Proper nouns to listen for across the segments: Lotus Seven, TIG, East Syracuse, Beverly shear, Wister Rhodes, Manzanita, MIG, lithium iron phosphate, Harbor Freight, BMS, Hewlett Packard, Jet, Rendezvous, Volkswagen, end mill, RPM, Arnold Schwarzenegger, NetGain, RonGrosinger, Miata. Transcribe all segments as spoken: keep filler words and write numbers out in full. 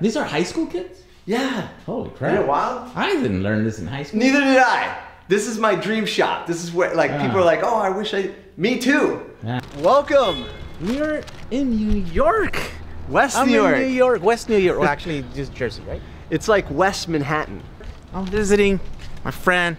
These are high school kids? Yeah. Holy crap. Isn't it wild? I didn't learn this in high school. Neither did I. This is my dream shop. This is where, like, yeah. people are like, oh, I wish I... Me too. Yeah. Welcome. We are in New York. West I'm New York. I'm in New York. West New York. Well, actually, just Jersey, right? It's like West Manhattan. I'm visiting my friend,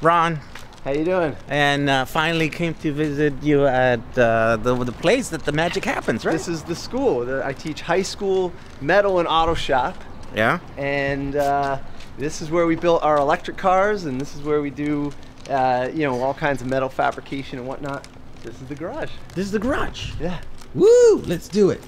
Ron. How you doing? And uh, finally came to visit you at uh, the, the place that the magic happens, right? This is the school. The, I teach high school metal and auto shop. Yeah. And uh, this is where we built our electric cars, and this is where we do, uh, you know, all kinds of metal fabrication and whatnot. This is the garage. This is the garage? Yeah. Woo! Let's do it.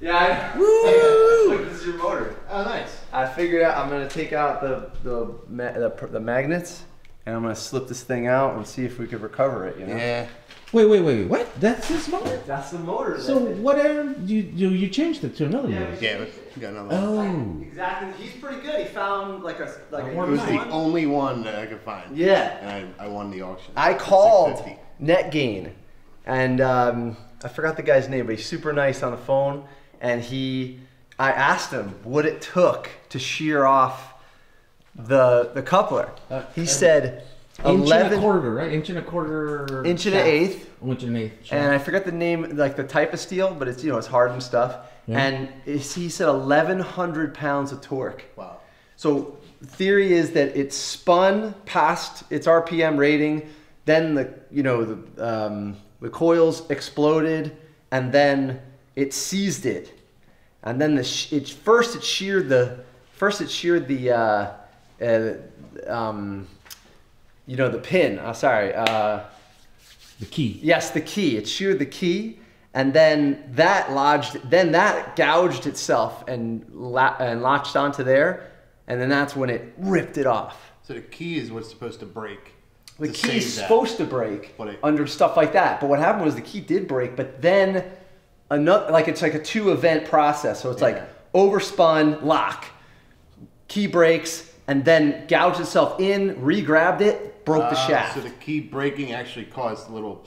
Yeah. I, Woo! Look, this is your motor. Oh, nice. I figured out I'm going to take out the, the, ma the, the magnets, and I'm going to slip this thing out and see if we can recover it, you know? Yeah. Wait, wait, wait, what? That's this motor? That's the motor. So what are, you, you you changed it to another yeah, motor. Yeah, we got another one. Oh. Exactly, he's pretty good. He found like a like a one. It was the one. only one that I could find. Yeah. And I, I won the auction. I called NetGain, and um, I forgot the guy's name, but he's super nice on the phone. And he, I asked him what it took to shear off the, the coupler. Uh, he said, Inch eleven, and a quarter, right? Inch and a quarter. Inch and an eighth. Inch and an eighth. Shaft. And I forgot the name, like the type of steel, but it's, you know, it's hard and stuff. Yeah. And it's, he said eleven hundred pounds of torque. Wow. So theory is that it spun past its R P M rating, then the, you know, the, um, the coils exploded, and then it seized it, and then the sh it first it sheared the first it sheared the uh, uh, um. You know, the pin, uh, sorry. Uh, the key. Yes, the key. It sheared the key, and then that lodged, then that gouged itself and, la and latched onto there, and then that's when it ripped it off. So the key is what's supposed to break. The key is supposed to break under stuff like that, but what happened was the key did break, but then another, like it's like a two event process, so it's yeah. like overspun, lock, key breaks, and then gouged itself in, re-grabbed it, broke the uh, shaft. So the key breaking actually caused little...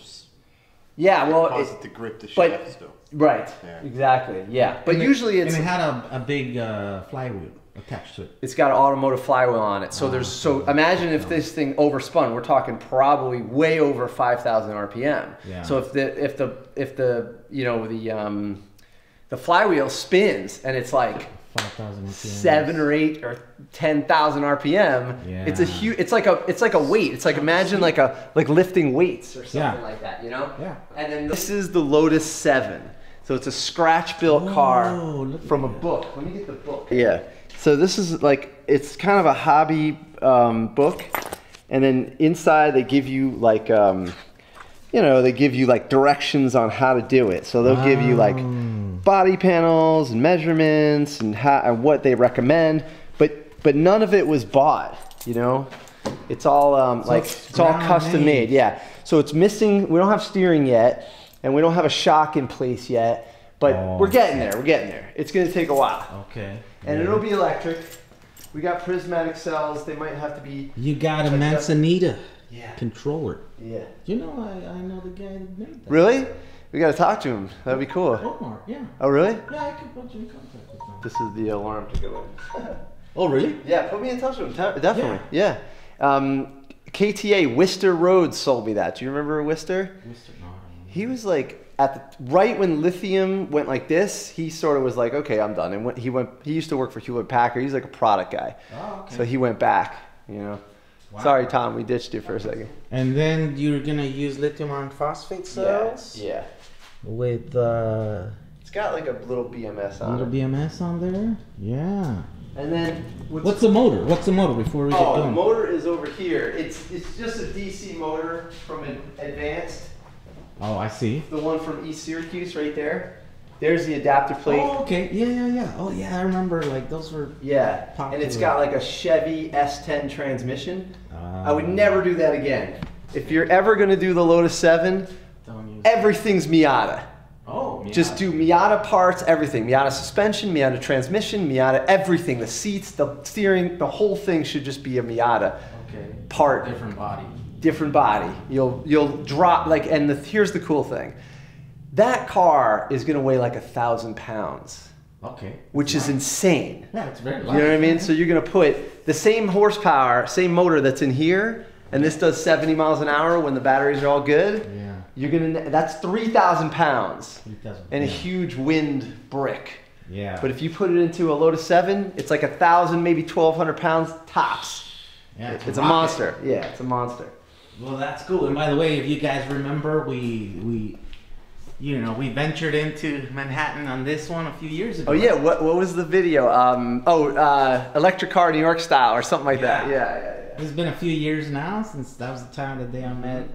Yeah, well... Caused it, it to grip the but, shaft still. Right, yeah. exactly, yeah. But and usually it, it's... And it had a, a big uh, flywheel attached to it. It's got an automotive flywheel on it. So oh, there's... So imagine if this thing overspun. We're talking probably way over five thousand R P M. Yeah. So if the, if the, if the you know, the, um, the flywheel spins and it's like... five thousand seven or eight or ten thousand R P M. Yeah. It's a huge. It's like a. It's like a weight. It's like imagine like a like lifting weights or something yeah. like that. You know. Yeah. And then this is the Lotus Seven. So it's a scratch-built oh, car from a book. Let me get the book. Yeah. So this is like it's kind of a hobby um, book, and then inside they give you like. Um, you know, they give you like directions on how to do it. So they'll wow. give you like body panels and measurements and how and what they recommend, but but none of it was bought, you know? It's all um, so like, it's, it's all custom made. made, yeah. So it's missing, we don't have steering yet, and we don't have a shock in place yet, but oh, we're getting there, we're getting there. It's gonna take a while. Okay. And yeah. it'll be electric. We got prismatic cells, they might have to be- You got a Manzanita. Yeah. Controller. Yeah. You know, I, I know the guy that made that. Really? We gotta talk to him. That'd be cool. Omar, yeah. Oh, really? Yeah, I could put you in contact with him. This is the alarm to go in. Oh, really? Yeah, put me in touch with him. Definitely. Yeah. yeah. Um, K T A, Wister Rhodes sold me that. Do you remember Wister? Wister, no. He was like, at the, right when lithium went like this, he sort of was like, okay, I'm done. And when he went, he used to work for Hewlett Packard. He's like a product guy. Oh, okay. So he went back, you know. Wow. Sorry, Tom, we ditched you for a second. And then you're gonna use lithium iron phosphate cells? Yeah. yeah. With uh it's got like a little B M S on it. Little B M S on there? Yeah. And then what's, what's the motor? What's the motor before we oh, get going? The motor is over here. It's it's just a D C motor from an Advanced. Oh, I see. The one from East Syracuse right there. There's the adapter plate. Oh, okay. Yeah, yeah, yeah. Oh, yeah, I remember. Like, those were Yeah, popular. And it's got, like, a Chevy S ten transmission. Uh, I would never do that again. If you're ever going to do the Lotus seven, everything's Miata. Oh, Miata. Just do Miata parts, everything. Miata suspension, Miata transmission, Miata everything. The seats, the steering, the whole thing should just be a Miata okay. part. Different body. Different body. You'll, you'll drop, like, and the, here's the cool thing. That car is going to weigh like a thousand pounds. Okay. Which is insane. No, it's very light. You know what I mean? So you're gonna put the same horsepower, same motor that's in here, and this does seventy miles an hour when the batteries are all good. Yeah. You're gonna, that's three thousand pounds and a huge wind brick. Yeah. But if you put it into a Lotus Seven, it's like a thousand, maybe twelve hundred pounds tops. Yeah. It's, it's a monster. Yeah, it's a monster. Well, that's cool. And by the way, if you guys remember, we we. You know, we ventured into Manhattan on this one a few years ago. Oh yeah, what, what was the video? Um, oh, uh, electric car New York style or something like yeah. that. Yeah, yeah, yeah. It's been a few years now since that was the time of the day I met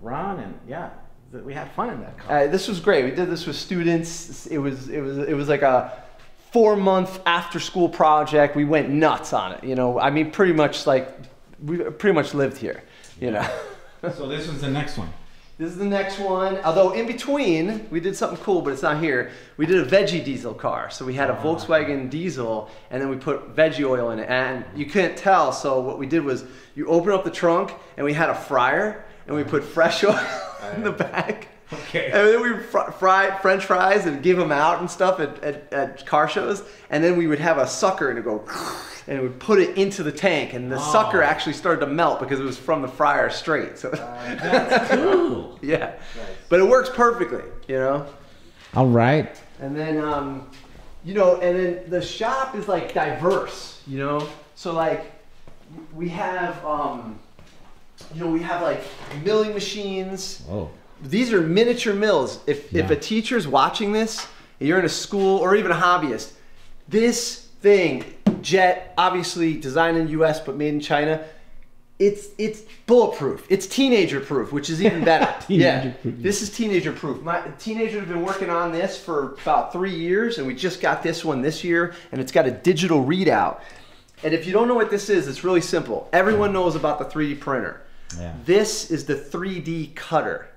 Ron, and yeah, we had fun in that car. Uh, this was great. We did this with students. It was, it was, it was like a four month after school project. We went nuts on it. You know, I mean, pretty much like, we pretty much lived here, you know. So this was the next one. This is the next one, although in between, we did something cool, but it's not here. We did a veggie diesel car. So we had a Volkswagen diesel, and then we put veggie oil in it, and you couldn't tell, so what we did was, you open up the trunk, and we had a fryer, and we put fresh oil in the back. Okay. And then we fr fried French fries and give them out and stuff at, at, at car shows. And then we would have a sucker and it would go, and it would put it into the tank. And the oh. sucker actually started to melt because it was from the fryer straight. So uh, that's cool. Yeah. Nice. But it works perfectly, you know? All right. And then, um, you know, and then the shop is like diverse, you know? So like we have, um, you know, we have like milling machines. Oh. These are miniature mills. If, yeah. if a teacher's watching this, and you're in a school or even a hobbyist, this thing, Jet, obviously designed in the U S but made in China, it's it's bulletproof. It's teenager proof, which is even better. yeah. Proof. This is teenager proof. My teenagers have been working on this for about three years and we just got this one this year and it's got a digital readout. And if you don't know what this is, it's really simple. Everyone knows about the three D printer. Yeah. This is the three D cutter.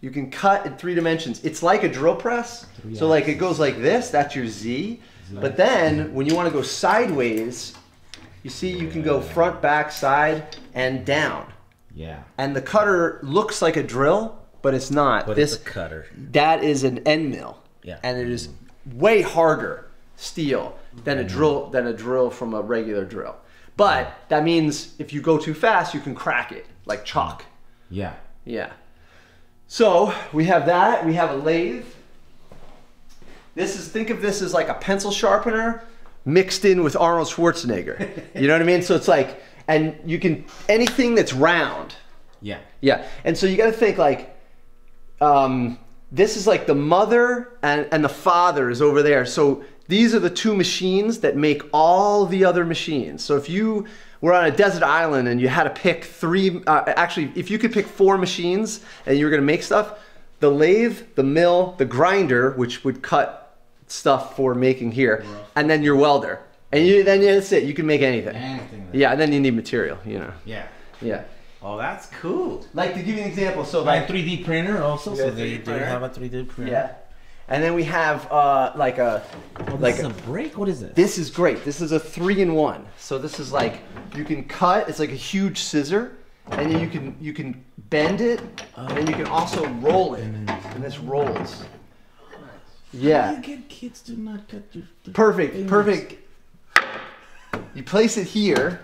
You can cut in three dimensions. It's like a drill press. Three so axes. Like it goes like this, that's your Z. Like, but then when you wanna go sideways, you see you yeah. can go front, back, side, and down. Yeah. And the cutter looks like a drill, but it's not. But this it's a cutter. That is an end mill. Yeah. And it is way harder steel than a drill than a drill from a regular drill. But yeah. that means if you go too fast, you can crack it like chalk. Yeah. Yeah. So we have that, we have a lathe. This is, think of this as like a pencil sharpener mixed in with Arnold Schwarzenegger. You know what I mean? So it's like, and you can, anything that's round. Yeah. Yeah, and so you gotta think like, um, this is like the mother and, and the father is over there. So these are the two machines that make all the other machines. So if you were on a desert island and you had to pick three, uh, actually, if you could pick four machines and you were gonna make stuff, the lathe, the mill, the grinder, which would cut stuff for making here, yeah. and then your welder. And you, then yeah, that's it, you can make anything. Anything. Yeah, and then you need material, you know. Yeah. Yeah. Oh, that's cool. Like to give you an example, so like- My three D printer also, so there you do have a three D printer. Yeah. And then we have uh, like a, oh, like this is a break. What is it? This is great. This is a three in one. So this is like you can cut. It's like a huge scissor, and then you can you can bend it, oh. and then you can also roll it. And this rolls. Yeah. How do you get kids to not cut your perfect, fingers? perfect. You place it here.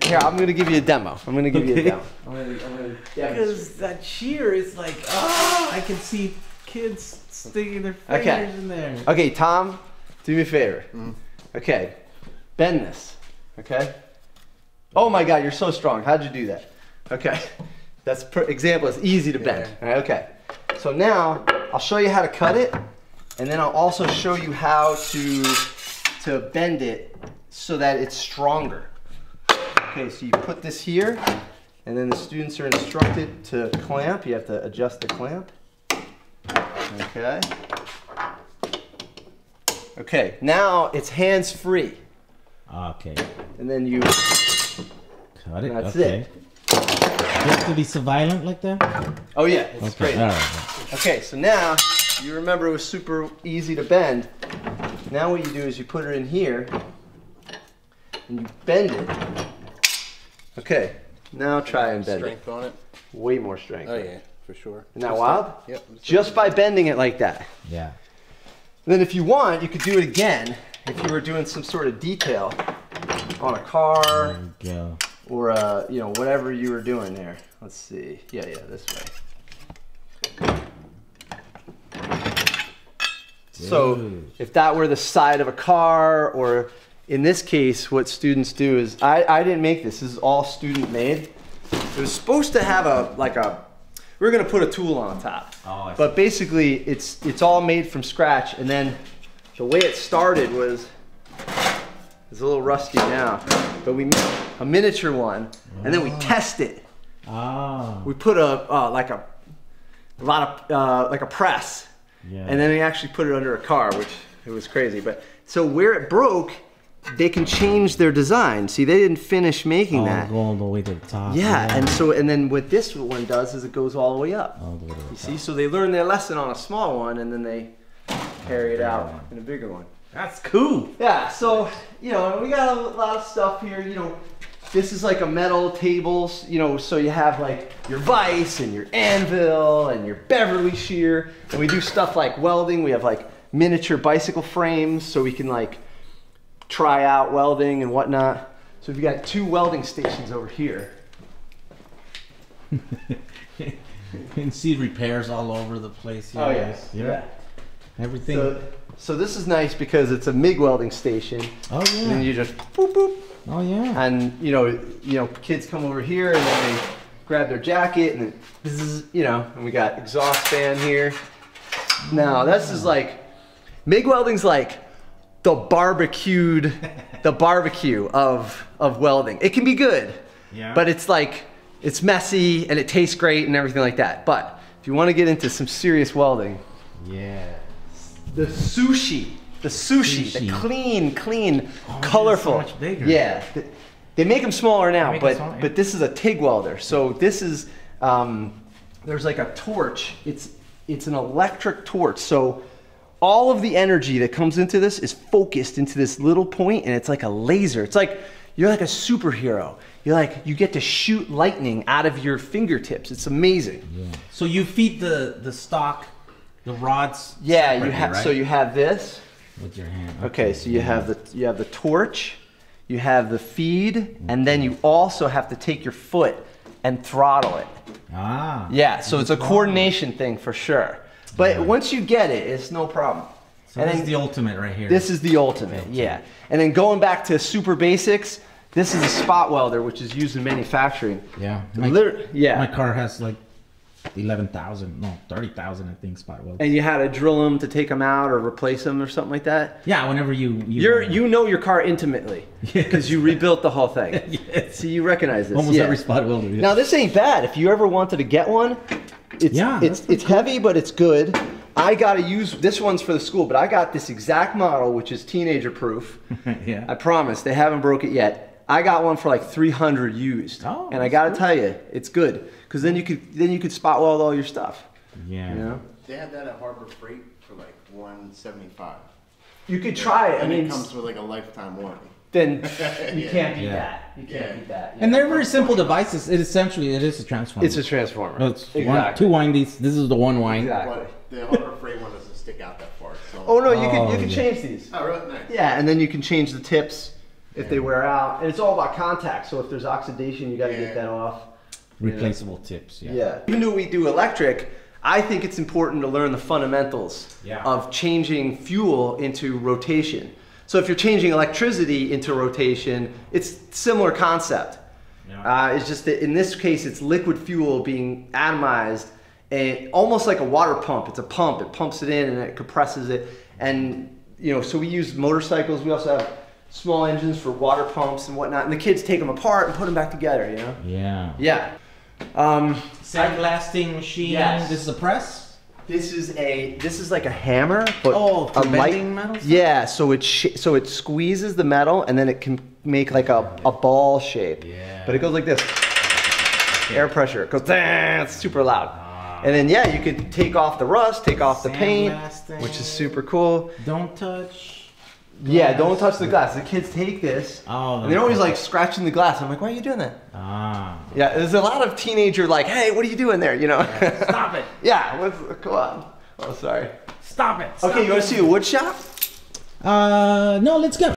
Here, I'm gonna give you a demo. I'm gonna give okay. you a demo. I'm gonna, I'm gonna, yeah. Because that shear is like, oh, I can see. Kids sticking their fingers okay. in there. Okay, Tom, do me a favor. Mm. Okay, bend this, okay? Oh my God, you're so strong. How'd you do that? Okay, that's per example, it's easy to yeah. bend. All right, okay, so now I'll show you how to cut it, and then I'll also show you how to, to bend it so that it's stronger. Okay, so you put this here, and then the students are instructed to clamp. You have to adjust the clamp. Okay. Okay, now it's hands-free. Okay. And then you... Cut it, that's okay. it. Do you have to be so violent like that? Oh yeah, it's okay. crazy. All right. Okay, so now, you remember it was super easy to bend. Now what you do is you put it in here, and you bend it. Okay, now try and bend strength it. Strength on it? Way more strength. Oh yeah. For sure. Isn't that wild? Yep. Just by bending it like that. Yeah. And then if you want, you could do it again if you were doing some sort of detail on a car or a, you know, whatever you were doing there. Let's see. Yeah, yeah, this way. Dude. So if that were the side of a car, or in this case, what students do is, I, I didn't make this. This is all student made. It was supposed to have a, like a, we were gonna put a tool on top. Oh, I see. But basically it's, it's all made from scratch. And then the way it started was, it's a little rusty now, but we made a miniature one, and then we test it. Oh. We put a, uh, like a, a lot of, uh, like a press. Yeah. And then we actually put it under a car, which it was crazy. But so where it broke, they can change their design. See, they didn't finish making all that. Go all the way to the top. Yeah, yeah, and so and then what this one does is it goes all the way up. All the way to the you top. See, so they learn their lesson on a small one, and then they carry it out in a bigger one. That's cool. Yeah. So you know, we got a lot of stuff here. You know, this is like a metal table. You know, so you have like your vise and your anvil and your Beverly shear, and we do stuff like welding. We have like miniature bicycle frames, so we can like try out welding and whatnot. So we've got two welding stations over here. You can see repairs all over the place. Here. Oh yes, yeah. yeah. Everything. So, so this is nice because it's a MIG welding station. Oh yeah. And you just boop boop. Oh yeah. And you know, you know, kids come over here and then they grab their jacket and then, you know, and we got exhaust fan here. Now this is like, MIG welding's like the barbecued, the barbecue of of welding. It can be good, yeah. But it's like, it's messy and it tastes great and everything like that. But if you want to get into some serious welding, yeah, the sushi, the sushi, sushi. the clean, clean, oh, colorful. It's so much bigger. Yeah, they make them smaller now, but smaller. But this is a TIG welder. So this is um, there's like a torch. It's it's an electric torch. So all of the energy that comes into this is focused into this little point, and it's like a laser. It's like, you're like a superhero. You're like, you get to shoot lightning out of your fingertips. It's amazing. Yeah. So you feed the, the stock, the rods. Yeah, you have, right? So you have this. With your hand. Okay, okay so you, yeah. have the, you have the torch, you have the feed, okay. And then you also have to take your foot and throttle it. Ah. Yeah, so it's a coordination thing for sure. But yeah. Once you get it, it's no problem. So and this then, is the ultimate right here. This is the ultimate, the ultimate, yeah. And then going back to super basics, this is a spot welder, which is used in manufacturing. Yeah. My, Liter yeah. my car has like eleven thousand, no, thirty thousand, I think, spot welders. And you had to drill them to take them out or replace them or something like that? Yeah, whenever you... you You're, you know your car intimately because yes. you rebuilt the whole thing. Yes. So you recognize this. Almost yeah. every spot welder. Yes. Now, this ain't bad. If you ever wanted to get one, It's, yeah, it's, it's cool. heavy, but it's good. I got to use, this one's for the school, but I got this exact model, which is teenager proof. yeah. I promise, they haven't broke it yet. I got one for like three hundred used. Oh, and I got to cool. tell you, it's good. Because then you could then you could spot weld all your stuff. Yeah. You know? They have that at Harbor Freight for like one seventy-five. You could yeah. try it. And I mean, it comes with like a lifetime warranty. Then you yeah. can't beat yeah. that. You can't yeah. beat that. Yeah. And they're very simple devices. It essentially it is a transformer. It's a transformer. No, it's exactly. one, two windings. This is the one wind. Exactly. The Harbor Freight one doesn't stick out that far. So. Oh no, you oh, can you yeah. can change these. Oh, really nice. Yeah, and then you can change the tips if yeah. they wear out. And it's all about contact. So if there's oxidation, you got to yeah. get that off. Replaceable yeah. tips. Yeah. Yeah. Even though we do electric, I think it's important to learn the fundamentals yeah. of changing fuel into rotation. So if you're changing electricity into rotation, it's similar concept. Yeah. Uh, it's just that in this case, it's liquid fuel being atomized and almost like a water pump. It's a pump. It pumps it in and it compresses it. And you know, so we use motorcycles. We also have small engines for water pumps and whatnot. And the kids take them apart and put them back together. You know. Yeah. Yeah. Um, Sandblasting machine. Yes. This is a press. This is a this is like a hammer, but oh, for a bending metal. Yeah, so it sh so it squeezes the metal and then it can make like a, a ball shape. Yeah. But it goes like this. Okay. Air pressure. It goes. It's super loud. Ah. And then yeah, you could take off the rust, take off the paint, which is super cool. Don't touch. Glass. Yeah, don't touch the glass. The kids take this. Oh. And they're always like scratching the glass. I'm like, why are you doing that? Ah. Yeah, there's a lot of teenager like, hey, what are you doing there? You know. Yeah, stop it. yeah. What's, come on. Oh, sorry. Stop it. Stop okay, you want to see the wood shop? Uh, no, let's go.